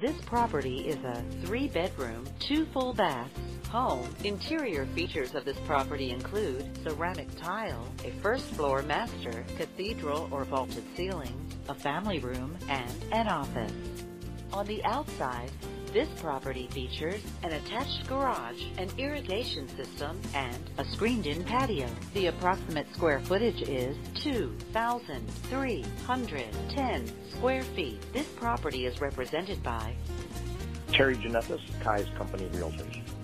This property is a 3-bedroom, 2 full baths home. Interior features of this property include ceramic tile, a first-floor master, cathedral or vaulted ceiling, a family room, and an office. On the outside, this property features an attached garage, an irrigation system, and a screened-in patio. The approximate square footage is 2,310 square feet. This property is represented by Terry Jonethis, Keyes Company Realtors.